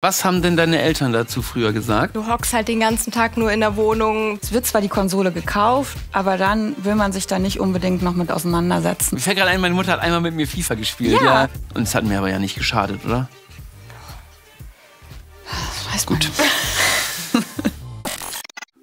Was haben denn deine Eltern dazu früher gesagt? Du hockst halt den ganzen Tag nur in der Wohnung. Es wird zwar die Konsole gekauft, aber dann will man sich da nicht unbedingt noch mit auseinandersetzen. Mir fällt gerade ein, meine Mutter hat einmal mit mir FIFA gespielt. Ja. Ja. Und es hat mir aber ja nicht geschadet, oder? Das weiß gut.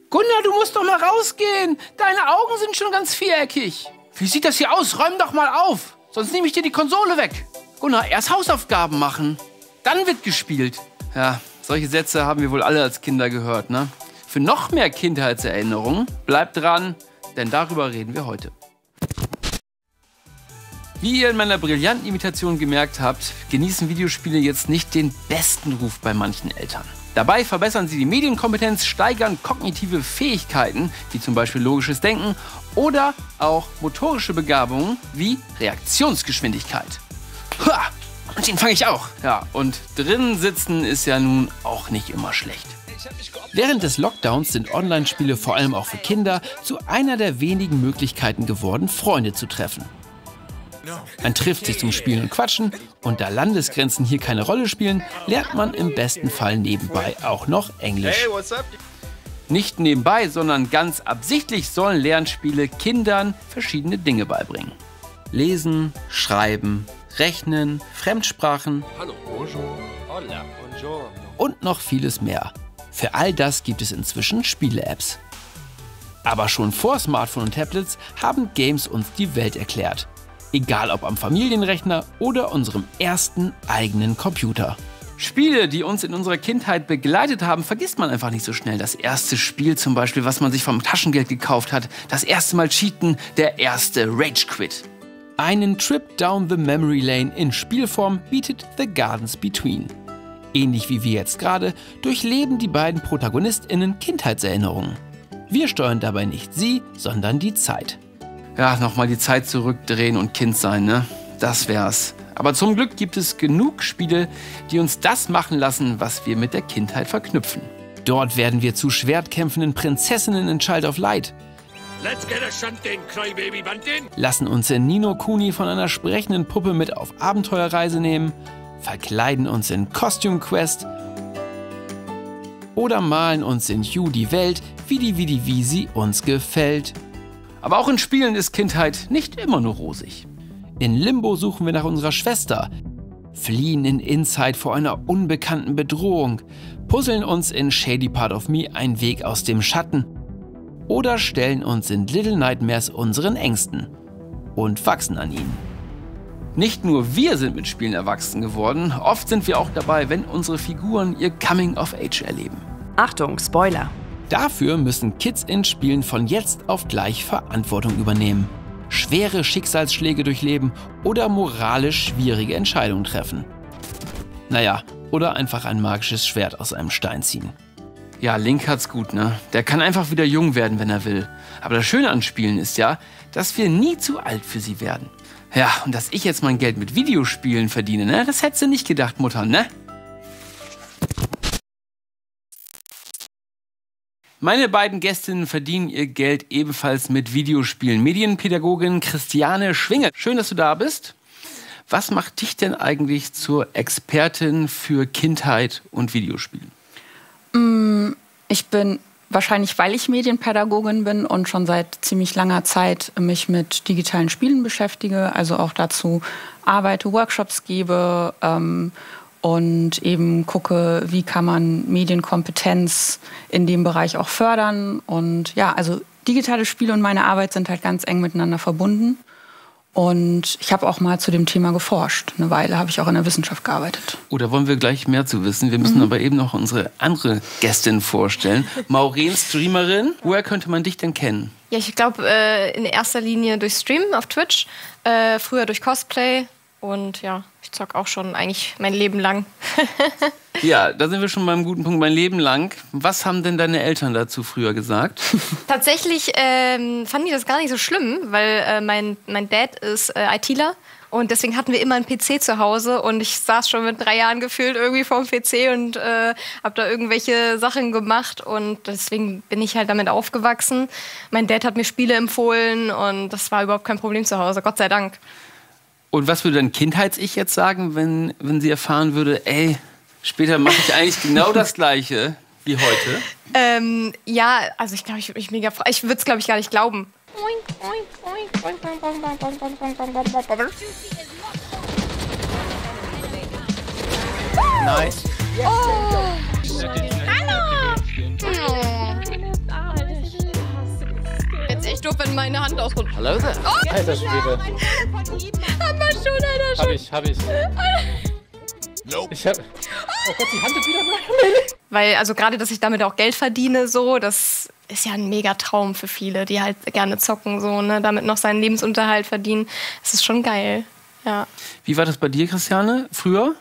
Gunnar, du musst doch mal rausgehen. Deine Augen sind schon ganz viereckig. Wie sieht das hier aus? Räum doch mal auf. Sonst nehme ich dir die Konsole weg. Gunnar, erst Hausaufgaben machen. Dann wird gespielt. Ja, solche Sätze haben wir wohl alle als Kinder gehört, ne? Für noch mehr Kindheitserinnerungen bleibt dran, denn darüber reden wir heute. Wie ihr in meiner brillanten Imitation gemerkt habt, genießen Videospiele jetzt nicht den besten Ruf bei manchen Eltern. Dabei verbessern sie die Medienkompetenz, steigern kognitive Fähigkeiten, wie zum Beispiel logisches Denken, oder auch motorische Begabungen, wie Reaktionsgeschwindigkeit. Ha! Und den fange ich auch. Ja, und drinnen sitzen ist ja nun auch nicht immer schlecht. Während des Lockdowns sind Online-Spiele vor allem auch für Kinder zu einer der wenigen Möglichkeiten geworden, Freunde zu treffen. Man trifft sich zum Spielen und Quatschen und da Landesgrenzen hier keine Rolle spielen, lernt man im besten Fall nebenbei auch noch Englisch. Nicht nebenbei, sondern ganz absichtlich sollen Lernspiele Kindern verschiedene Dinge beibringen. Lesen, schreiben, Rechnen, Fremdsprachen und noch vieles mehr. Für all das gibt es inzwischen Spiele-Apps. Aber schon vor Smartphone und Tablets haben Games uns die Welt erklärt. Egal ob am Familienrechner oder unserem ersten eigenen Computer. Spiele, die uns in unserer Kindheit begleitet haben, vergisst man einfach nicht so schnell. Das erste Spiel zum Beispiel, was man sich vom Taschengeld gekauft hat, das erste Mal Cheaten, der erste Rage-Quit. Einen Trip down the Memory Lane in Spielform bietet The Gardens Between. Ähnlich wie wir jetzt gerade, durchleben die beiden ProtagonistInnen Kindheitserinnerungen. Wir steuern dabei nicht sie, sondern die Zeit. Ja, nochmal die Zeit zurückdrehen und Kind sein, ne? Das wär's. Aber zum Glück gibt es genug Spiele, die uns das machen lassen, was wir mit der Kindheit verknüpfen. Dort werden wir zu schwertkämpfenden Prinzessinnen in Child of Light. Let's get a Shunting, Crybaby Bunting. Lassen uns in Ni no Kuni von einer sprechenden Puppe mit auf Abenteuerreise nehmen, verkleiden uns in Costume Quest oder malen uns in Hue die Welt, wie sie uns gefällt. Aber auch in Spielen ist Kindheit nicht immer nur rosig. In Limbo suchen wir nach unserer Schwester, fliehen in Inside vor einer unbekannten Bedrohung, puzzeln uns in Shady Part of Me einen Weg aus dem Schatten oder stellen uns in Little Nightmares unseren Ängsten und wachsen an ihnen. Nicht nur wir sind mit Spielen erwachsen geworden, oft sind wir auch dabei, wenn unsere Figuren ihr Coming of Age erleben. Achtung, Spoiler! Dafür müssen Kids in Spielen von jetzt auf gleich Verantwortung übernehmen, schwere Schicksalsschläge durchleben oder moralisch schwierige Entscheidungen treffen. Naja, oder einfach ein magisches Schwert aus einem Stein ziehen. Ja, Link hat's gut, ne? Der kann einfach wieder jung werden, wenn er will. Aber das Schöne an Spielen ist ja, dass wir nie zu alt für sie werden. Ja, und dass ich jetzt mein Geld mit Videospielen verdiene, ne? Das hättest du nicht gedacht, Mutter, ne? Meine beiden Gästinnen verdienen ihr Geld ebenfalls mit Videospielen. Medienpädagogin Christiane Schwinge. Schön, dass du da bist. Was macht dich denn eigentlich zur Expertin für Kindheit und Videospielen? Ich bin wahrscheinlich, weil ich Medienpädagogin bin und schon seit ziemlich langer Zeit mich mit digitalen Spielen beschäftige, also auch dazu arbeite, Workshops gebe und eben gucke, wie kann man Medienkompetenz in dem Bereich auch fördern. Und ja, also digitale Spiele und meine Arbeit sind halt ganz eng miteinander verbunden. Und ich habe auch mal zu dem Thema geforscht. Eine Weile habe ich auch in der Wissenschaft gearbeitet. Oh, da wollen wir gleich mehr zu wissen. Wir müssen aber eben noch unsere andere Gästin vorstellen. Maureen, Streamerin. Woher könnte man dich denn kennen? Ja, ich glaube in erster Linie durch Streamen auf Twitch. Früher durch Cosplay. Und ja, ich zock auch schon eigentlich mein Leben lang. Ja, da sind wir schon beim guten Punkt, mein Leben lang. Was haben denn deine Eltern dazu früher gesagt? Tatsächlich fanden die das gar nicht so schlimm, weil mein Dad ist ITler und deswegen hatten wir immer einen PC zu Hause und ich saß schon mit 3 Jahren gefühlt irgendwie vorm PC und habe da irgendwelche Sachen gemacht und deswegen bin ich halt damit aufgewachsen. Mein Dad hat mir Spiele empfohlen und das war überhaupt kein Problem zu Hause, Gott sei Dank. Und was würde dein Kindheits-Ich jetzt sagen, wenn sie erfahren würde, ey, Später mache ich eigentlich genau das Gleiche wie heute. Ja, also ich glaube, ich würde mich mega freuen. Ich würde es, glaube ich, gar nicht glauben. Nice. Oh. Hallo! Jetzt echt doof, wenn meine Hand ausruht. Hallo da. Oh, Alter Schwede. Haben wir schon, Alter. Hab ich. Nope. Ich hab... Oh Gott, die Hand ist wieder weg. Weil, also gerade, dass ich damit auch Geld verdiene, so, das ist ja ein Megatraum für viele, die halt gerne zocken, so, ne, damit noch seinen Lebensunterhalt verdienen. Das ist schon geil, ja. Wie war das bei dir, Christiane, früher?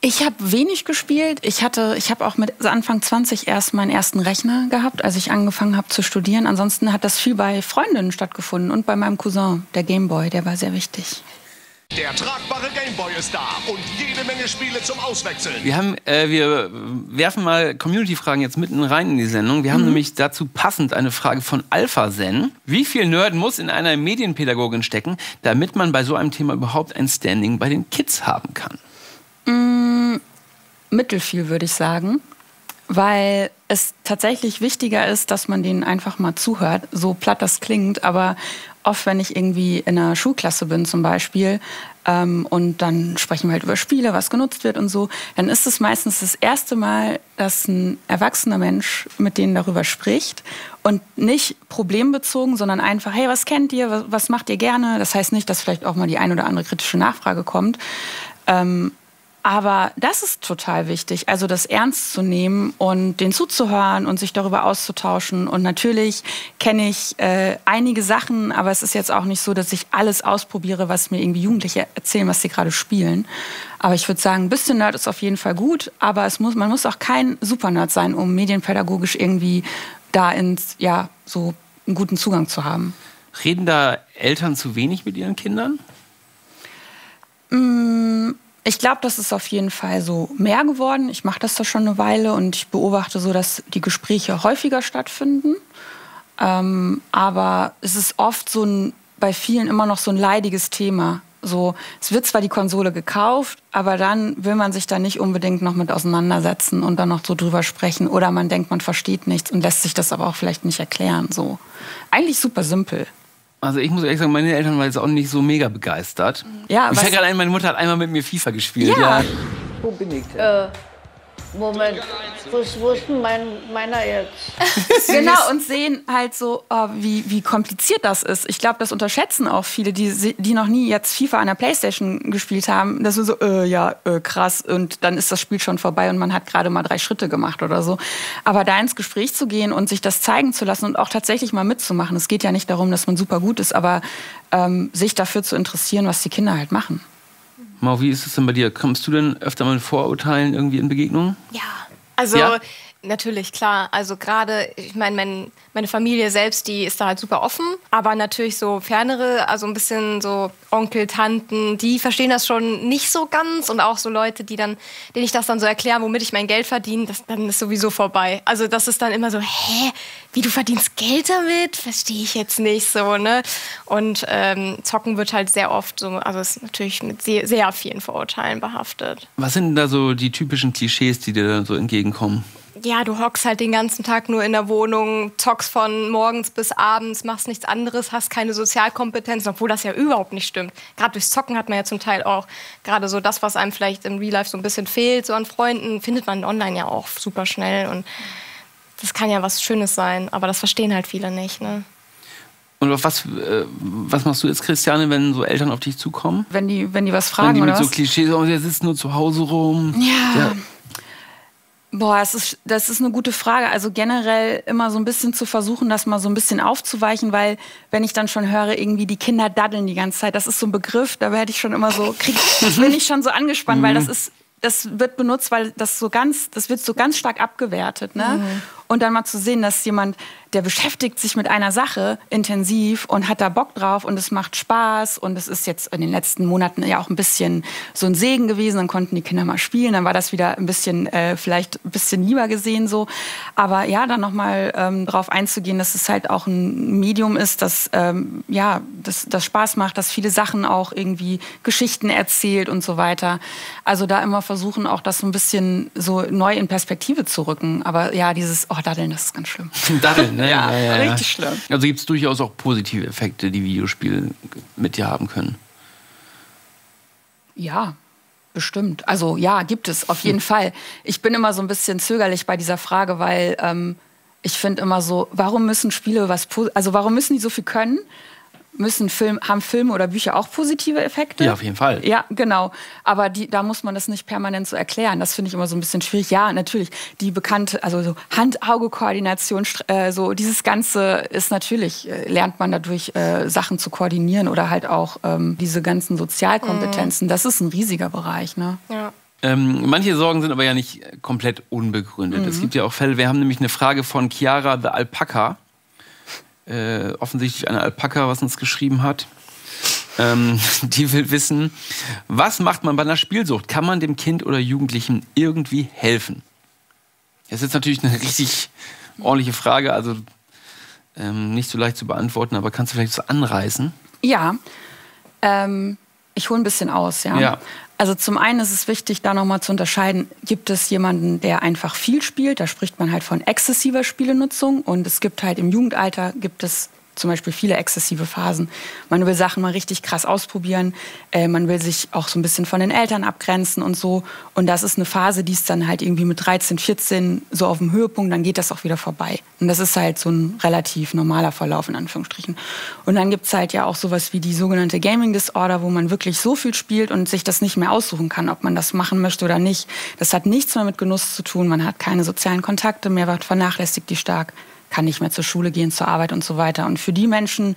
Ich habe wenig gespielt. Ich habe auch mit Anfang 20 erst meinen ersten Rechner gehabt, als ich angefangen habe zu studieren. Ansonsten hat das viel bei Freundinnen stattgefunden und bei meinem Cousin, der Gameboy, der war sehr wichtig. Der tragbare Gameboy ist da und jede Menge Spiele zum Auswechseln. Wir werfen mal Community-Fragen jetzt mitten rein in die Sendung. Wir haben nämlich dazu passend eine Frage von Alpha Zen. Wie viel Nerd muss in einer Medienpädagogin stecken, damit man bei so einem Thema überhaupt ein Standing bei den Kids haben kann? Mittelfiel, würde ich sagen, weil es tatsächlich wichtiger ist, dass man denen einfach mal zuhört, so platt das klingt, aber oft, wenn ich irgendwie in einer Schulklasse bin zum Beispiel und dann sprechen wir halt über Spiele, was genutzt wird und so, dann ist es meistens das erste Mal, dass ein erwachsener Mensch mit denen darüber spricht und nicht problembezogen, sondern einfach, hey, was kennt ihr, was macht ihr gerne? Das heißt nicht, dass vielleicht auch mal die ein oder andere kritische Nachfrage kommt, aber das ist total wichtig, also das ernst zu nehmen und denen zuzuhören und sich darüber auszutauschen. Und natürlich kenne ich einige Sachen, aber es ist jetzt auch nicht so, dass ich alles ausprobiere, was mir irgendwie Jugendliche erzählen, was sie gerade spielen. Aber ich würde sagen, ein bisschen Nerd ist auf jeden Fall gut, aber man muss auch kein Super-Nerd sein, um medienpädagogisch irgendwie da so einen guten Zugang zu haben. Reden da Eltern zu wenig mit ihren Kindern? Ich glaube, das ist auf jeden Fall so mehr geworden. Ich mache das da schon eine Weile und ich beobachte so, dass die Gespräche häufiger stattfinden. Aber es ist oft bei vielen immer noch so ein leidiges Thema. So, es wird zwar die Konsole gekauft, aber dann will man sich da nicht unbedingt noch mit auseinandersetzen und dann noch so drüber sprechen. Oder man denkt, man versteht nichts und lässt sich das aber auch vielleicht nicht erklären. So. Eigentlich super simpel. Also ich muss ehrlich sagen, meine Eltern waren jetzt auch nicht so mega begeistert. Ja, ich sag gerade, meine Mutter hat einmal mit mir FIFA gespielt. Ja. Ja. Wo bin ich denn? Moment, wo ist denn meiner jetzt? Genau, und sehen halt so, wie kompliziert das ist. Ich glaube, das unterschätzen auch viele, die noch nie jetzt FIFA an der Playstation gespielt haben. Das ist so, krass. Und dann ist das Spiel schon vorbei und man hat gerade mal 3 Schritte gemacht oder so. Aber da ins Gespräch zu gehen und sich das zeigen zu lassen und auch tatsächlich mal mitzumachen. Es geht ja nicht darum, dass man super gut ist, aber sich dafür zu interessieren, was die Kinder halt machen. Mau, wie ist es denn bei dir? Kommst du denn öfter mal mit Vorurteilen irgendwie in Begegnung? Ja, also ja? Natürlich, klar. Also gerade, ich meine, meine Familie selbst, die ist da halt super offen. Aber natürlich so fernere, also ein bisschen so Onkel, Tanten, die verstehen das schon nicht so ganz. Und auch so Leute, denen ich das dann so erkläre, womit ich mein Geld verdiene, dann ist sowieso vorbei. Also das ist dann immer so, hä, wie du verdienst Geld damit? Verstehe ich jetzt nicht so, ne? Und zocken wird halt sehr oft so, also ist natürlich mit sehr, sehr vielen Vorurteilen behaftet. Was sind denn da so die typischen Klischees, die dir dann so entgegenkommen? Ja, du hockst halt den ganzen Tag nur in der Wohnung, zockst von morgens bis abends, machst nichts anderes, hast keine Sozialkompetenz, obwohl das ja überhaupt nicht stimmt. Gerade durchs Zocken hat man ja zum Teil auch gerade so das, was einem vielleicht im Real Life so ein bisschen fehlt, so an Freunden, findet man online ja auch super schnell. Und das kann ja was Schönes sein, aber das verstehen halt viele nicht, ne? Und auf was machst du jetzt, Christiane, wenn so Eltern auf dich zukommen? Wenn die was fragen, oder was? Wenn die mit so Klischees, oh, der sitzt nur zu Hause rum. Ja. Ja. Boah, das ist eine gute Frage. Also generell immer so ein bisschen zu versuchen, das mal so ein bisschen aufzuweichen, weil wenn ich dann schon höre, irgendwie die Kinder daddeln die ganze Zeit, das ist so ein Begriff, da werde ich schon immer so, bin ich schon so angespannt, weil das wird benutzt, weil das wird so ganz stark abgewertet, ne? Mhm. Und dann mal zu sehen, dass jemand, der beschäftigt sich mit einer Sache intensiv und hat da Bock drauf und es macht Spaß. Und es ist jetzt in den letzten Monaten ja auch ein bisschen so ein Segen gewesen. Dann konnten die Kinder mal spielen, dann war das wieder ein bisschen, vielleicht ein bisschen lieber gesehen so. Aber ja, dann nochmal drauf einzugehen, dass es halt auch ein Medium ist, das, ja, das Spaß macht, dass viele Sachen auch irgendwie Geschichten erzählt und so weiter. Also da immer versuchen, auch das so ein bisschen so neu in Perspektive zu rücken. Aber ja, dieses, oh, Daddeln, das ist ganz schlimm. Daddeln, ne? Ja, ja, ja, richtig schlimm. Also gibt es durchaus auch positive Effekte, die Videospiele mit dir haben können? Ja, bestimmt. Also ja, gibt es auf jeden Fall. Ich bin immer so ein bisschen zögerlich bei dieser Frage, weil ich finde immer so, warum müssen Spiele was, also warum müssen die so viel können? Haben Filme oder Bücher auch positive Effekte? Ja, auf jeden Fall. Ja, genau. Aber da muss man das nicht permanent so erklären. Das finde ich immer so ein bisschen schwierig. Ja, natürlich, die bekannte, also so Hand-Auge-Koordination, so dieses Ganze ist natürlich, lernt man dadurch, Sachen zu koordinieren oder halt auch diese ganzen Sozialkompetenzen. Mhm. Das ist ein riesiger Bereich, ne? Ja. Manche Sorgen sind aber ja nicht komplett unbegründet. Mhm. Es gibt ja auch Fälle, wir haben nämlich eine Frage von Chiara the Alpaca. Offensichtlich eine Alpaka, was uns geschrieben hat. Die will wissen, was macht man bei einer Spielsucht? Kann man dem Kind oder Jugendlichen irgendwie helfen? Das ist jetzt natürlich eine richtig ordentliche Frage, also nicht so leicht zu beantworten, aber kannst du vielleicht was anreißen? Ja, ich hole ein bisschen aus, ja. Ja. Also zum einen ist es wichtig, da nochmal zu unterscheiden, gibt es jemanden, der einfach viel spielt, da spricht man halt von exzessiver Spielenutzung und es gibt halt im Jugendalter, gibt es zum Beispiel viele exzessive Phasen. Man will Sachen mal richtig krass ausprobieren, man will sich auch so ein bisschen von den Eltern abgrenzen und so und das ist eine Phase, die ist dann halt irgendwie mit 13, 14 so auf dem Höhepunkt, dann geht das auch wieder vorbei. Und das ist halt so ein relativ normaler Verlauf in Anführungsstrichen. Und dann gibt es halt ja auch sowas wie die sogenannte Gaming Disorder, wo man wirklich so viel spielt und sich das nicht mehr aussuchen kann, ob man das machen möchte oder nicht. Das hat nichts mehr mit Genuss zu tun, man hat keine sozialen Kontakte mehr, wird vernachlässigt die stark, kann nicht mehr zur Schule gehen, zur Arbeit und so weiter. Und für die Menschen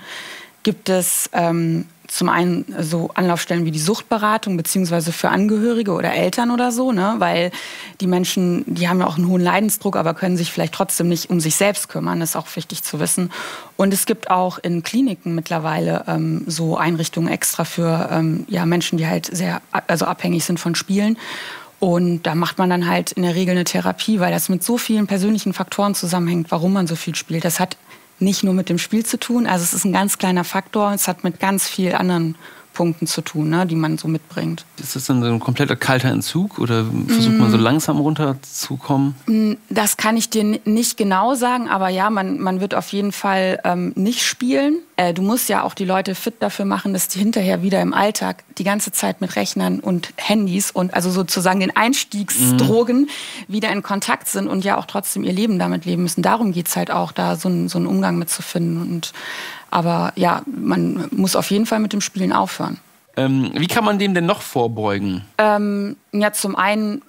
gibt es zum einen so Anlaufstellen wie die Suchtberatung, beziehungsweise für Angehörige oder Eltern oder so, ne? Weil die Menschen, die haben ja auch einen hohen Leidensdruck, aber können sich vielleicht trotzdem nicht um sich selbst kümmern, das ist auch wichtig zu wissen. Und es gibt auch in Kliniken mittlerweile so Einrichtungen extra für ja, Menschen, die halt sehr abhängig sind von Spielen. Und da macht man dann halt in der Regel eine Therapie, weil das mit so vielen persönlichen Faktoren zusammenhängt, warum man so viel spielt. Das hat nicht nur mit dem Spiel zu tun, also es ist ein ganz kleiner Faktor, es hat mit ganz vielen anderen Punkten zu tun, ne, die man so mitbringt. Ist das dann so ein kompletter kalter Entzug oder versucht man so langsam runterzukommen? Das kann ich dir nicht genau sagen, aber ja, man wird auf jeden Fall nicht spielen. Du musst ja auch die Leute fit dafür machen, dass die hinterher wieder im Alltag die ganze Zeit mit Rechnern und Handys und also sozusagen den Einstiegsdrogen wieder in Kontakt sind und ja auch trotzdem ihr Leben damit leben müssen. Darum geht es halt auch, da so einen Umgang mitzufinden und aber ja, man muss auf jeden Fall mit dem Spielen aufhören. Wie kann man dem denn noch vorbeugen? Ja, zum einen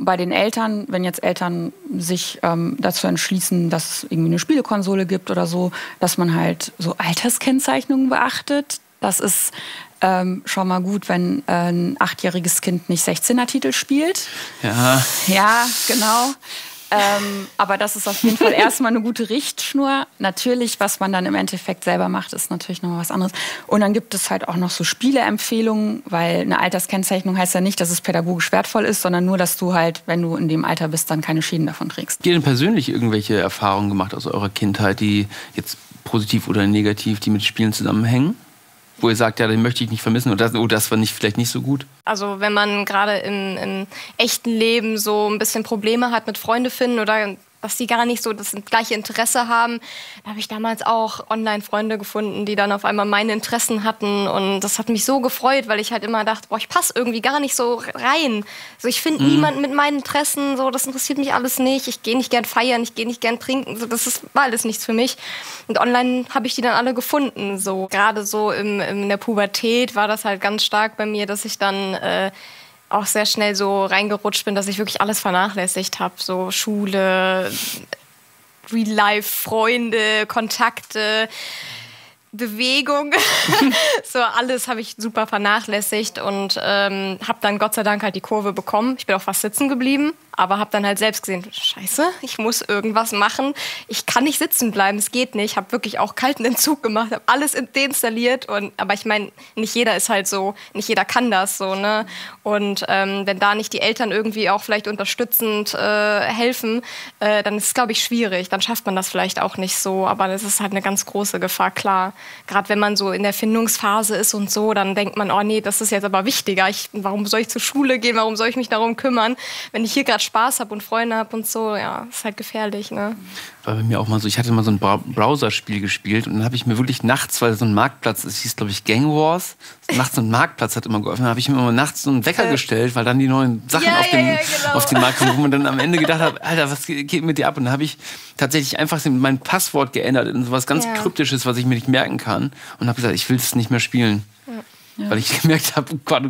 bei den Eltern, wenn jetzt Eltern sich dazu entschließen, dass es irgendwie eine Spielekonsole gibt oder so, dass man halt so Alterskennzeichnungen beachtet. Das ist schon mal gut, wenn ein 8-jähriges Kind nicht 16er-Titel spielt. Ja. Ja, genau. Aber das ist auf jeden Fall erstmal eine gute Richtschnur. Natürlich, was man dann im Endeffekt selber macht, ist natürlich nochmal was anderes. Und dann gibt es halt auch noch so Spieleempfehlungen, weil eine Alterskennzeichnung heißt ja nicht, dass es pädagogisch wertvoll ist, sondern nur, dass du halt, wenn du in dem Alter bist, dann keine Schäden davon trägst. Habt ihr denn persönlich irgendwelche Erfahrungen gemacht aus eurer Kindheit, die jetzt positiv oder negativ, die mit Spielen zusammenhängen? Wo ihr sagt, ja, den möchte ich nicht vermissen oder oh, das war nicht, vielleicht nicht so gut? Also wenn man gerade im echten Leben so ein bisschen Probleme hat mit Freunde finden oder dass die gar nicht so das gleiche Interesse haben, da habe ich damals auch Online-Freunde gefunden, die dann auf einmal meine Interessen hatten und das hat mich so gefreut, weil ich halt immer dachte, boah, ich passe irgendwie gar nicht so rein. So, ich finde niemanden mit meinen Interessen, so, das interessiert mich alles nicht, ich gehe nicht gern feiern, ich gehe nicht gern trinken, so, das war alles nichts für mich. Und online habe ich die dann alle gefunden. So. Gerade so in der Pubertät war das halt ganz stark bei mir, dass ich dann auch sehr schnell so reingerutscht bin, dass ich wirklich alles vernachlässigt habe. So Schule, Real-Life-Freunde, Kontakte. Bewegung, so alles habe ich super vernachlässigt und habe dann Gott sei Dank halt die Kurve bekommen. Ich bin auch fast sitzen geblieben, aber habe dann halt selbst gesehen, scheiße, ich muss irgendwas machen. Ich kann nicht sitzen bleiben, es geht nicht. Ich habe wirklich auch kalten Entzug gemacht, habe alles deinstalliert. Und, aber ich meine, nicht jeder ist halt so, nicht jeder kann das so, ne? Und wenn da nicht die Eltern irgendwie auch vielleicht unterstützend helfen, dann ist es, glaube ich, schwierig. Dann schafft man das vielleicht auch nicht so, aber das ist halt eine ganz große Gefahr, klar. Gerade wenn man so in der Findungsphase ist und so, dann denkt man, oh nee, das ist jetzt aber wichtiger. Warum soll ich zur Schule gehen? Warum soll ich mich darum kümmern? Wenn ich hier gerade Spaß habe und Freunde habe und so, ja, ist halt gefährlich, ne? War bei mir auch mal so, ich hatte mal so ein Browserspiel gespielt und dann habe ich mir wirklich nachts, weil so ein Marktplatz, es hieß glaube ich Gang Wars, nachts so ein Marktplatz hat immer geöffnet, habe ich mir immer nachts so einen Wecker gestellt, weil dann die neuen Sachen auf den Markt kommen, wo man dann am Ende gedacht hat, Alter, was geht mit dir ab? Und dann habe ich tatsächlich einfach mein Passwort geändert in sowas ganz Kryptisches, was ich mir nicht merken kann und habe gesagt, ich will es nicht mehr spielen. Ja. Weil ich gemerkt habe, oh Gott,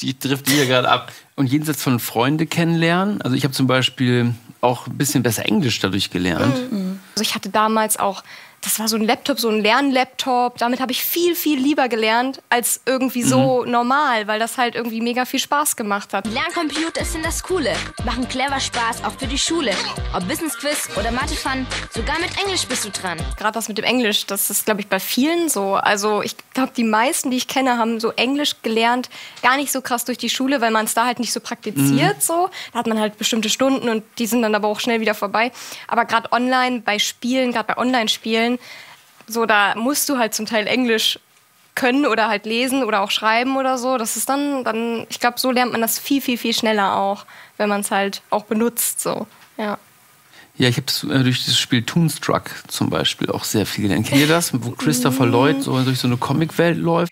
ich drifte hier gerade ab. Und jenseits von Freunde kennenlernen, also ich habe zum Beispiel auch ein bisschen besser Englisch dadurch gelernt. Mhm. Also ich hatte damals auch, das war so ein Laptop, so ein Lernlaptop, damit habe ich viel, viel lieber gelernt als irgendwie so normal, weil das halt irgendwie mega viel Spaß gemacht hat. Die Lerncomputer sind das Coole, machen clever Spaß auch für die Schule. Ob Business-Quiz oder Mathe-Fun, sogar mit Englisch bist du dran. Gerade das mit dem Englisch, das ist, glaube ich, bei vielen so. Also ich glaube, die meisten, die ich kenne, haben so Englisch gelernt, gar nicht so krass durch die Schule, weil man es da halt nicht so praktiziert. So. Da hat man halt bestimmte Stunden und die sind dann aber auch schnell wieder vorbei. Aber gerade online bei Spielen, gerade bei Online-Spielen, so, da musst du halt zum Teil Englisch können oder halt lesen oder auch schreiben oder so. Das ist dann ich glaube, so lernt man das viel, viel, viel schneller auch, wenn man es halt auch benutzt, so, ja. Ja, ich habe das durch das Spiel Toonstruck zum Beispiel auch sehr viel gelernt. Kennt ihr das, wo Christopher Lloyd so durch so eine Comicwelt läuft?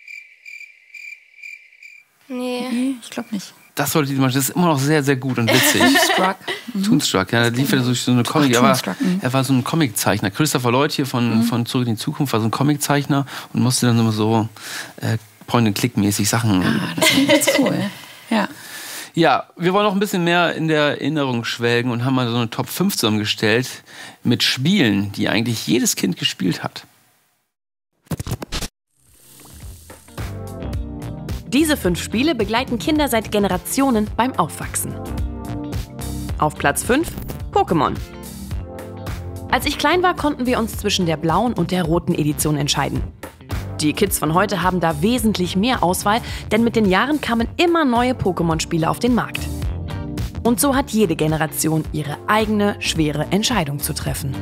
Nee, ich glaube nicht. Das sollte man, das ist immer noch sehr, sehr gut und witzig. Toonstruck, ja, da lief er so eine Comic, aber er war so ein Comiczeichner. Christopher Lloyd hier von Zurück in die Zukunft war so ein Comiczeichner und musste dann immer so Point-and-Click-mäßig Sachen. Ah, das ist cool. Ja, wir wollen noch ein bisschen mehr in der Erinnerung schwelgen und haben mal so eine Top 5 zusammengestellt mit Spielen, die eigentlich jedes Kind gespielt hat. Diese 5 Spiele begleiten Kinder seit Generationen beim Aufwachsen. Auf Platz 5 Pokémon. Als ich klein war, konnten wir uns zwischen der blauen und der roten Edition entscheiden. Die Kids von heute haben da wesentlich mehr Auswahl, denn mit den Jahren kamen immer neue Pokémon-Spiele auf den Markt. Und so hat jede Generation ihre eigene, schwere Entscheidung zu treffen.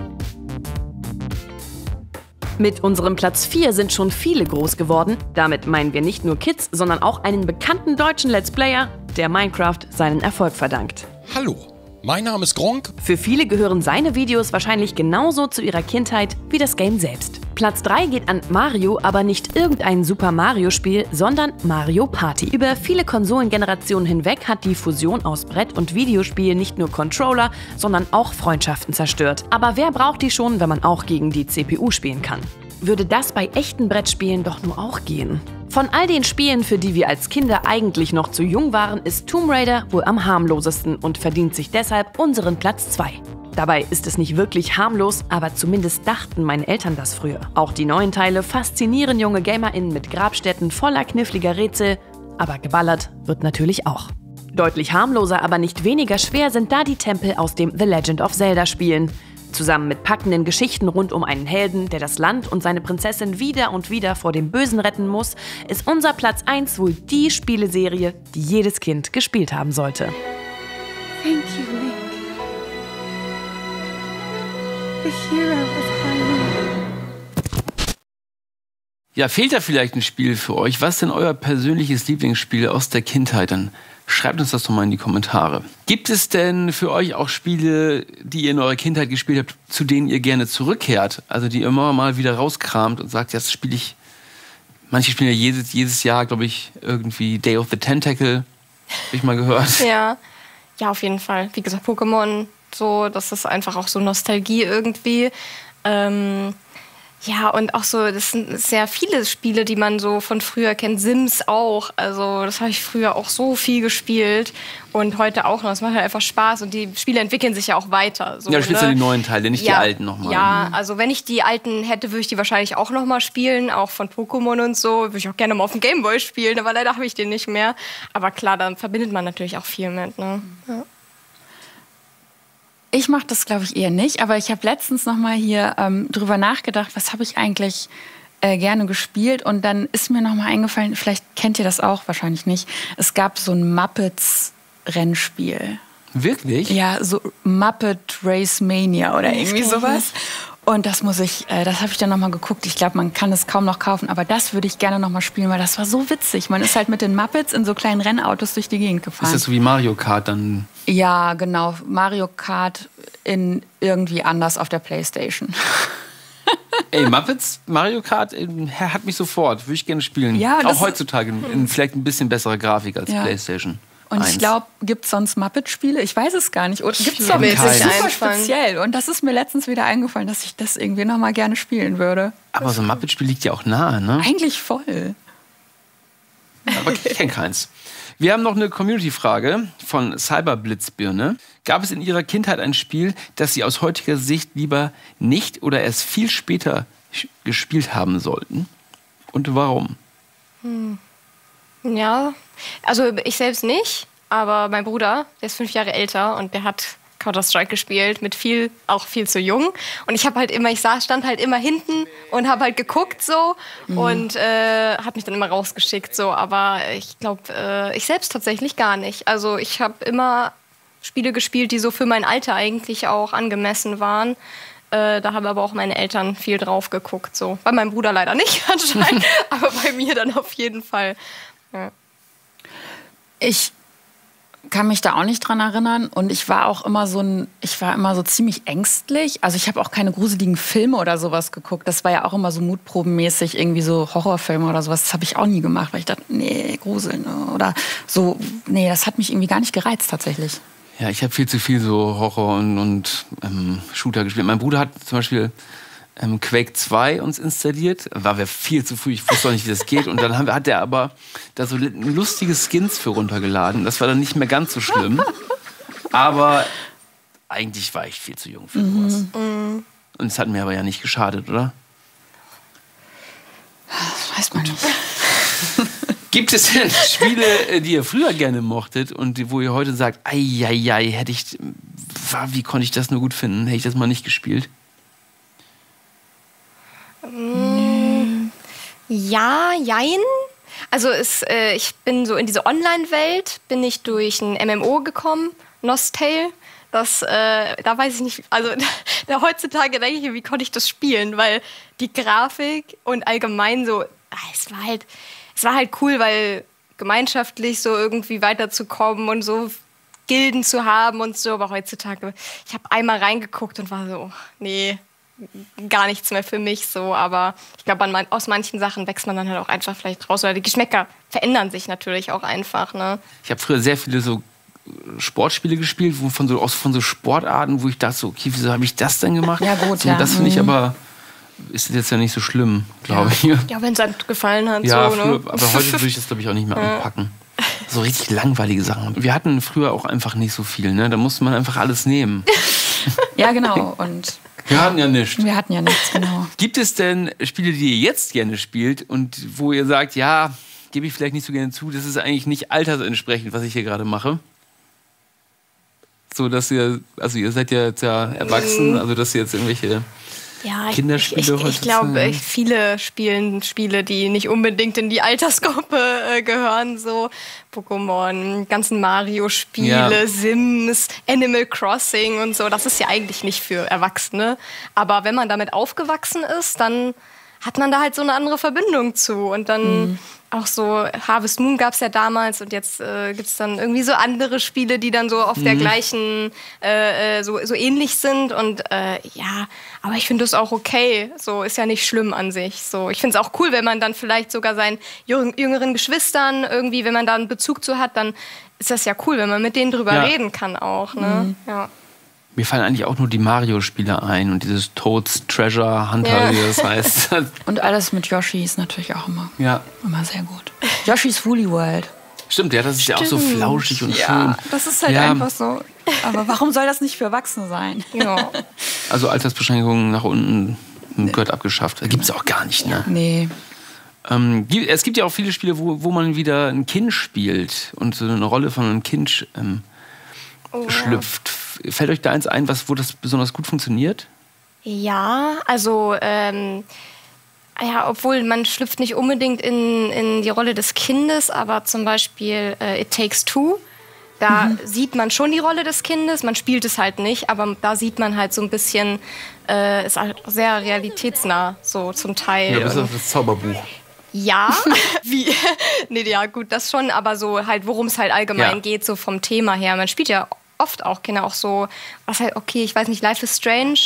Mit unserem Platz 4 sind schon viele groß geworden. Damit meinen wir nicht nur Kids, sondern auch einen bekannten deutschen Let's Player, der Minecraft seinen Erfolg verdankt. Hallo, mein Name ist Gronkh. Für viele gehören seine Videos wahrscheinlich genauso zu ihrer Kindheit wie das Game selbst. Platz 3 geht an Mario, aber nicht irgendein Super Mario-Spiel, sondern Mario Party. Über viele Konsolengenerationen hinweg hat die Fusion aus Brett- und Videospiel nicht nur Controller, sondern auch Freundschaften zerstört. Aber wer braucht die schon, wenn man auch gegen die CPU spielen kann? Würde das bei echten Brettspielen doch nur auch gehen? Von all den Spielen, für die wir als Kinder eigentlich noch zu jung waren, ist Tomb Raider wohl am harmlosesten und verdient sich deshalb unseren Platz 2. Dabei ist es nicht wirklich harmlos, aber zumindest dachten meine Eltern das früher. Auch die neuen Teile faszinieren junge GamerInnen mit Grabstätten voller kniffliger Rätsel, aber geballert wird natürlich auch. Deutlich harmloser, aber nicht weniger schwer sind da die Tempel aus dem The Legend of Zelda-Spielen. Zusammen mit packenden Geschichten rund um einen Helden, der das Land und seine Prinzessin wieder und wieder vor dem Bösen retten muss, ist unser Platz 1 wohl die Spieleserie, die jedes Kind gespielt haben sollte. Thank you, Link. The hero was high. Ja, fehlt da vielleicht ein Spiel für euch? Was ist denn euer persönliches Lieblingsspiel aus der Kindheit dann? Schreibt uns das doch mal in die Kommentare. Gibt es denn für euch auch Spiele, die ihr in eurer Kindheit gespielt habt, zu denen ihr gerne zurückkehrt? Also die ihr immer mal wieder rauskramt und sagt, das spiele ich. Manche spielen ja jedes Jahr, glaube ich, irgendwie Day of the Tentacle. Habe ich mal gehört. Ja, auf jeden Fall. Wie gesagt, Pokémon, so, das ist einfach auch so Nostalgie irgendwie. Ja, und auch so, das sind sehr viele Spiele, die man so von früher kennt. Sims auch, also das habe ich früher auch so viel gespielt und heute auch noch. Das macht halt einfach Spaß und die Spiele entwickeln sich ja auch weiter. So, ja, du spielst ja die neuen Teile, nicht die alten nochmal. Ja, also wenn ich die alten hätte, würde ich die wahrscheinlich auch nochmal spielen, auch von Pokémon und so. Würde ich auch gerne mal auf dem Gameboy spielen, aber leider habe ich den nicht mehr. Aber klar, dann verbindet man natürlich auch viel mit, ne? Ja. Ich mache das, glaube ich, eher nicht. Aber ich habe letztens noch mal hier drüber nachgedacht, was habe ich eigentlich gerne gespielt. Und dann ist mir noch mal eingefallen, vielleicht kennt ihr das auch, wahrscheinlich nicht. Es gab so ein Muppets-Rennspiel. Wirklich? Ja, so Muppet Race Mania oder irgendwie sowas. Und das muss ich, das habe ich dann noch mal geguckt. Ich glaube, man kann es kaum noch kaufen, aber das würde ich gerne noch mal spielen, weil das war so witzig. Man ist halt mit den Muppets in so kleinen Rennautos durch die Gegend gefahren. Ist das so wie Mario Kart dann? Ja, genau. Mario Kart in irgendwie anders auf der Playstation. Ey, Muppets, Mario Kart hat mich sofort. Würde ich gerne spielen. Ja, auch heutzutage in vielleicht ein bisschen besserer Grafik als Playstation. Und ich glaube, gibt es sonst Muppet-Spiele? Ich weiß es gar nicht. Oder gibt es doch super speziell. Und das ist mir letztens wieder eingefallen, dass ich das irgendwie noch mal gerne spielen würde. Aber so ein Muppet-Spiel liegt ja auch nahe, ne? Eigentlich voll. Aber ich kenne keins. Wir haben noch eine Community-Frage von Cyberblitzbirne. Gab es in Ihrer Kindheit ein Spiel, das Sie aus heutiger Sicht lieber nicht oder erst viel später gespielt haben sollten? Und warum? Ja, also ich selbst nicht, aber mein Bruder, der ist 5 Jahre älter und der hat Counter-Strike gespielt, mit viel, auch viel zu jung. Und ich habe halt immer, stand halt immer hinten und habe halt geguckt so und hat mich dann immer rausgeschickt so. Aber ich glaube, ich selbst tatsächlich gar nicht. Also ich habe immer Spiele gespielt, die so für mein Alter eigentlich auch angemessen waren. Da haben aber auch meine Eltern viel drauf geguckt so. Bei meinem Bruder leider nicht anscheinend, aber bei mir dann auf jeden Fall. Ja. Ich kann mich da auch nicht dran erinnern und ich war auch immer so ziemlich ängstlich. Also ich habe auch keine gruseligen Filme oder sowas geguckt. Das war ja auch immer so mutprobenmäßig, irgendwie so Horrorfilme oder sowas. Das habe ich auch nie gemacht, weil ich dachte, nee, gruseln oder so. Nee, das hat mich irgendwie gar nicht gereizt tatsächlich. Ja, ich habe viel zu viel so Horror und Shooter gespielt. Mein Bruder hat zum Beispiel Quake 2 uns installiert. War wir viel zu früh, ich wusste auch nicht, wie das geht. Und dann hat er aber da so lustige Skins für runtergeladen. Das war dann nicht mehr ganz so schlimm. Aber eigentlich war ich viel zu jung für sowas. Und es hat mir aber ja nicht geschadet, oder? Das weiß man nicht. Gibt es denn Spiele, die ihr früher gerne mochtet und wo ihr heute sagt, eieiei, wie konnte ich das nur gut finden? Hätte ich das mal nicht gespielt? Ja, jein. Also ich bin so in diese Online-Welt, bin ich durch ein MMO gekommen, Lost Tale. Das, da weiß ich nicht, also da heutzutage denke ich, wie konnte ich das spielen? Weil die Grafik und allgemein so, es war halt cool, weil gemeinschaftlich so irgendwie weiterzukommen und so Gilden zu haben und so. Aber heutzutage, ich habe einmal reingeguckt und war so, nee, gar nichts mehr für mich so. Aber ich glaube, aus manchen Sachen wächst man dann halt auch einfach vielleicht raus. Oder die Geschmäcker verändern sich natürlich auch einfach, ne? Ich habe früher sehr viele so Sportspiele gespielt, von so Sportarten, wo ich dachte so, okay, wieso habe ich das denn gemacht? Ja gut, so, ja. Das finde ich aber... Ist jetzt ja nicht so schlimm, glaube ich. Ja, wenn es einem gefallen hat. Ja, so, ne? Aber heute würde ich das, glaube ich, auch nicht mehr anpacken. So richtig langweilige Sachen. Wir hatten früher auch einfach nicht so viel, ne? Da musste man einfach alles nehmen. Ja, genau. Und wir hatten ja nichts. Wir hatten ja nichts, genau. Gibt es denn Spiele, die ihr jetzt gerne spielt und wo ihr sagt, ja, gebe ich vielleicht nicht so gerne zu, das ist eigentlich nicht altersentsprechend, was ich hier gerade mache? So, dass ihr, also ihr seid ja jetzt ja erwachsen, also dass ihr jetzt irgendwelche... Ja, ich glaube, viele spielen Spiele, die nicht unbedingt in die Altersgruppe gehören. So Pokémon, ganzen Mario-Spiele, Sims, Animal Crossing und so. Das ist ja eigentlich nicht für Erwachsene. Aber wenn man damit aufgewachsen ist, dann hat man da halt so eine andere Verbindung zu. Und dann auch so Harvest Moon gab es ja damals und jetzt gibt es dann irgendwie so andere Spiele, die dann so auf der gleichen, so ähnlich sind. Und ja, aber ich finde das auch okay. So ist ja nicht schlimm an sich. So, ich finde es auch cool, wenn man dann vielleicht sogar seinen jüngeren Geschwistern irgendwie, wenn man da einen Bezug zu hat, dann ist das ja cool, wenn man mit denen drüber reden kann auch. Ne? Ja. Mir fallen eigentlich auch nur die Mario-Spiele ein und dieses Toads Treasure Hunter, wie das heißt. Und alles mit Yoshi ist natürlich auch immer sehr gut. Yoshi's Woolly World. Stimmt, ja, das ist ja auch so flauschig und schön. Das ist halt einfach so. Aber warum soll das nicht für Erwachsene sein? Ja. Also Altersbeschränkungen nach unten gehört abgeschafft. Gibt es auch gar nicht, ne? Nee. Es gibt ja auch viele Spiele, wo man wieder ein Kind spielt und so eine Rolle von einem Kind schlüpft. Ja. Fällt euch da eins ein, wo das besonders gut funktioniert? Ja, also obwohl man schlüpft nicht unbedingt in die Rolle des Kindes, aber zum Beispiel It Takes Two, da sieht man schon die Rolle des Kindes, man spielt es halt nicht, aber da sieht man halt so ein bisschen, ist halt sehr realitätsnah so zum Teil. Ja, das ist auch das Zauberbuch. Ja, gut, das schon, aber so halt, worum es halt allgemein geht, so vom Thema her. Man spielt ja oft auch Kinder auch so, was halt, okay, ich weiß nicht, Life is Strange,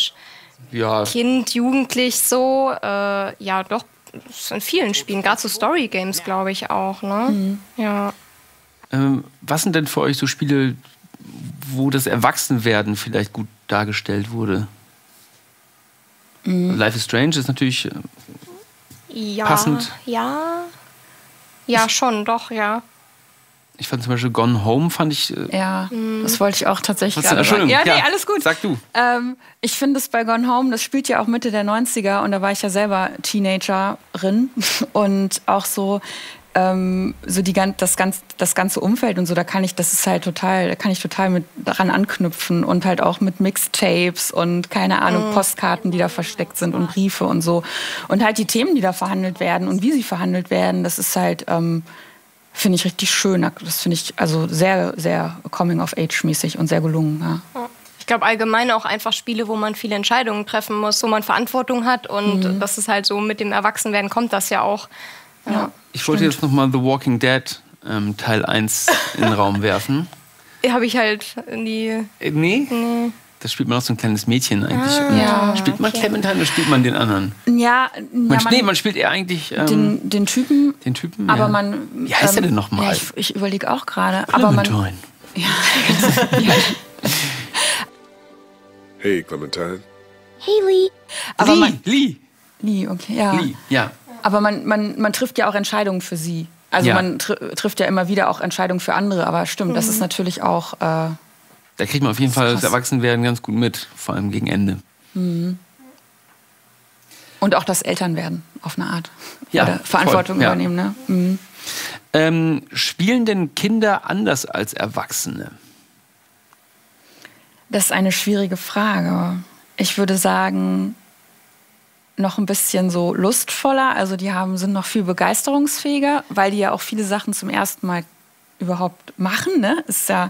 Kind, Jugendlich, so, ja doch, in vielen Spielen, gerade so Story-Games, glaube ich auch, ne? Ja. Was sind denn für euch so Spiele, wo das Erwachsenwerden vielleicht gut dargestellt wurde? Life is Strange ist natürlich passend. Ja, schon, doch, ja. Ich fand zum Beispiel Gone Home, das wollte ich auch tatsächlich gerade sagen. Ja, nee, alles gut. Sag du. Ich finde es bei Gone Home, das spielt ja auch Mitte der 90er und da war ich ja selber Teenagerin und auch so, das ganze Umfeld und so, da kann ich total mit daran anknüpfen und halt auch mit Mixtapes und keine Ahnung, Postkarten, die da versteckt sind und Briefe und so. Und halt die Themen, die da verhandelt werden und wie sie verhandelt werden, das ist halt, finde ich richtig schön. Das finde ich also sehr, sehr Coming-of-Age-mäßig und sehr gelungen. Ja. Ich glaube allgemein auch einfach Spiele, wo man viele Entscheidungen treffen muss, wo man Verantwortung hat und das ist halt so, mit dem Erwachsenwerden kommt das ja auch. Ja, ich wollte jetzt nochmal The Walking Dead Teil 1 in den Raum werfen. Habe ich halt nie. Nee. Da spielt man auch so ein kleines Mädchen eigentlich. Spielt man Clementine oder spielt man den anderen? Man spielt eher eigentlich den Typen. Den Typen, aber man. Wie heißt der denn nochmal? Ich überlege auch gerade. Clementine. Hey, Clementine. Hey, Lee. Lee, okay. Ja. Lee, ja. Aber man trifft ja auch Entscheidungen für sie. Also man trifft ja immer wieder auch Entscheidungen für andere. Aber stimmt, das ist natürlich auch. Da kriegt man auf jeden Fall das Erwachsenwerden ganz gut mit. Vor allem gegen Ende. Und auch das Elternwerden auf eine Art. Ja, oder Verantwortung übernehmen. Ne? Spielen denn Kinder anders als Erwachsene? Das ist eine schwierige Frage. Ich würde sagen, noch ein bisschen so lustvoller, also die sind noch viel begeisterungsfähiger, weil die ja auch viele Sachen zum ersten Mal überhaupt machen, ne? Ist ja,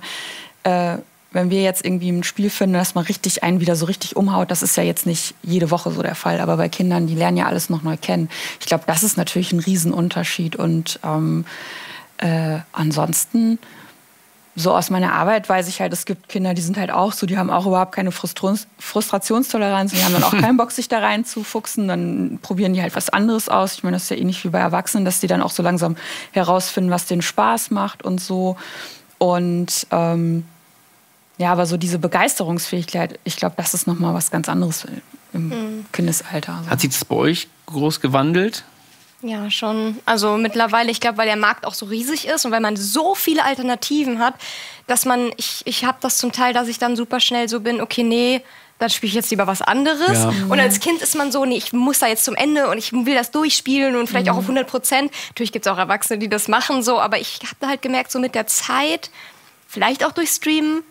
wenn wir jetzt irgendwie ein Spiel finden, dass man richtig einen wieder so richtig umhaut, das ist ja jetzt nicht jede Woche so der Fall, aber bei Kindern, die lernen ja alles noch neu kennen. Ich glaube, das ist natürlich ein Riesenunterschied und ansonsten, so aus meiner Arbeit weiß ich halt, es gibt Kinder, die sind halt auch so, die haben auch überhaupt keine Frustrationstoleranz, die haben dann auch keinen Bock, sich da reinzufuchsen, dann probieren die halt was anderes aus. Ich meine, das ist ja ähnlich wie bei Erwachsenen, dass die dann auch so langsam herausfinden, was denen Spaß macht und so. Und aber so diese Begeisterungsfähigkeit, ich glaube, das ist nochmal was ganz anderes im Kindesalter. Also. Hat sich das bei euch groß gewandelt? Ja, schon. Also mittlerweile, ich glaube, weil der Markt auch so riesig ist und weil man so viele Alternativen hat, dass man, ich habe das zum Teil, dass ich dann super schnell so bin, okay, nee, dann spiele ich jetzt lieber was anderes. Ja. Und als Kind ist man so, nee, ich muss da jetzt zum Ende und ich will das durchspielen und vielleicht auch auf 100%. Natürlich gibt es auch Erwachsene, die das machen, so, aber ich habe halt gemerkt, so mit der Zeit, vielleicht auch durch Streamen,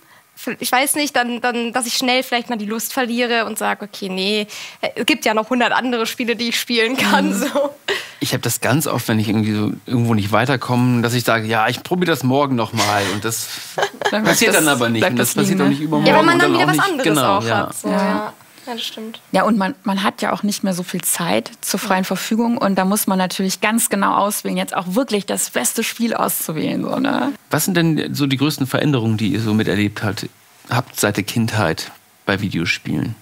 ich weiß nicht, dass ich schnell vielleicht mal die Lust verliere und sage, okay, nee, es gibt ja noch 100 andere Spiele, die ich spielen kann. So. Ich habe das ganz oft, wenn ich irgendwie so irgendwo nicht weiterkomme, dass ich sage, ja, ich probiere das morgen nochmal. Und das passiert dann aber nicht. Und das passiert auch nicht übermorgen. Ja, weil man dann wieder was anderes hat. So. Ja, das stimmt. Ja, und man hat ja auch nicht mehr so viel Zeit zur freien Verfügung. Und da muss man natürlich ganz genau auswählen, jetzt auch wirklich das beste Spiel auszuwählen. So, ne? Was sind denn so die größten Veränderungen, die ihr so miterlebt habt seit der Kindheit bei Videospielen?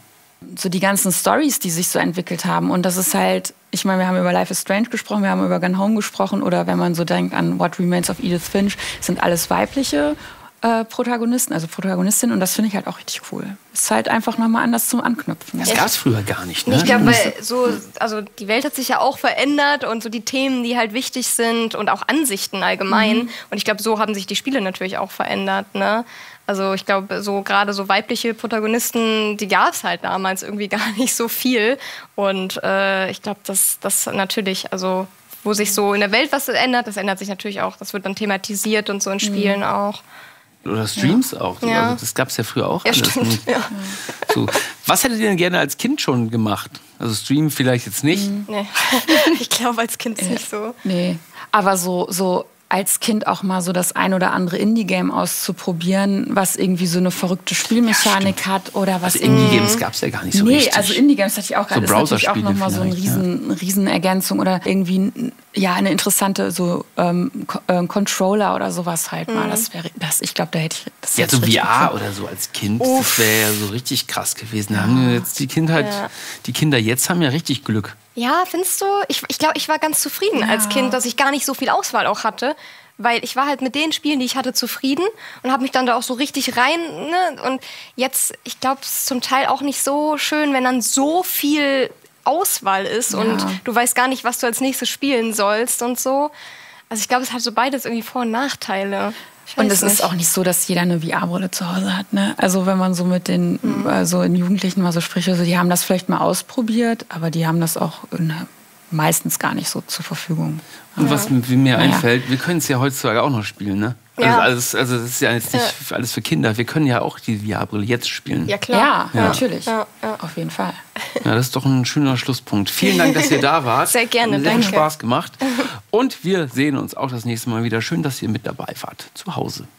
So die ganzen Storys, die sich so entwickelt haben. Und das ist halt, ich meine, wir haben über Life is Strange gesprochen, wir haben über Gone Home gesprochen. Oder wenn man so denkt an What Remains of Edith Finch, sind alles weibliche Protagonisten, also Protagonistin, und das finde ich halt auch richtig cool. Ist halt einfach nochmal anders zum Anknüpfen. Das gab es früher gar nicht, ne? Ich glaube, weil so, also die Welt hat sich ja auch verändert und so die Themen, die halt wichtig sind und auch Ansichten allgemein. Mhm. Und ich glaube, so haben sich die Spiele natürlich auch verändert, ne? Also ich glaube, so gerade so weibliche Protagonisten, die gab es halt damals irgendwie gar nicht so viel. Und ich glaube, das natürlich, also wo sich so in der Welt was ändert, das ändert sich natürlich auch. Das wird dann thematisiert und so in Spielen auch. Oder Streams auch. Ja. Also das gab es ja früher auch. Ja, stimmt. Ja. So. Was hättet ihr denn gerne als Kind schon gemacht? Also Stream vielleicht jetzt nicht. Mhm. Nee. Ich glaube, als Kind ist nicht so. Nee. Aber so als Kind auch mal so das ein oder andere Indie-Game auszuprobieren, was irgendwie so eine verrückte Spielmechanik hat oder was. Also Indie-Games gab es ja gar nicht so richtig. Nee, also Indie-Games hatte ich auch gerade. So Browser-Spiele auch nochmal so eine Riesenergänzung oder irgendwie eine interessante so Controller oder sowas halt mal. Das wäre, ich glaube, da hätte ich das. Ja, so VR oder so als Kind, das wäre ja so richtig krass gewesen. Da haben jetzt die Kinder jetzt haben ja richtig Glück. Ja, findest du? Ich glaube, ich war ganz zufrieden als Kind, dass ich gar nicht so viel Auswahl auch hatte. Weil ich war halt mit den Spielen, die ich hatte, zufrieden und habe mich dann da auch so richtig rein. Ne? Und jetzt, ich glaube, es ist zum Teil auch nicht so schön, wenn dann so viel Auswahl ist und du weißt gar nicht, was du als nächstes spielen sollst und so. Also ich glaube, es hat so beides irgendwie Vor- und Nachteile. Und es ist auch nicht so, dass jeder eine VR-Brille zu Hause hat, ne? Also wenn man so mit den also in Jugendlichen mal so spricht, also die haben das vielleicht mal ausprobiert, aber die haben das auch meistens gar nicht so zur Verfügung. Und was mir einfällt, wir können es ja heutzutage auch noch spielen, ne? Ja. Also das ist ja jetzt nicht alles für Kinder. Wir können ja auch die VR-Brille jetzt spielen. Ja, klar. Ja, natürlich. Ja, ja. Auf jeden Fall. Ja, das ist doch ein schöner Schlusspunkt. Vielen Dank, dass ihr da wart. Sehr gerne, danke. Hat mir sehr viel Spaß gemacht. Und wir sehen uns auch das nächste Mal wieder. Schön, dass ihr mit dabei wart. Zu Hause.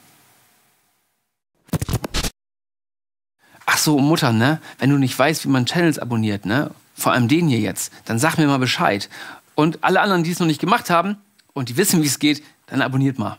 Ach so, Mutter, ne? Wenn du nicht weißt, wie man Channels abonniert, ne? Vor allem den hier jetzt, dann sag mir mal Bescheid. Und alle anderen, die es noch nicht gemacht haben und die wissen, wie es geht, dann abonniert mal.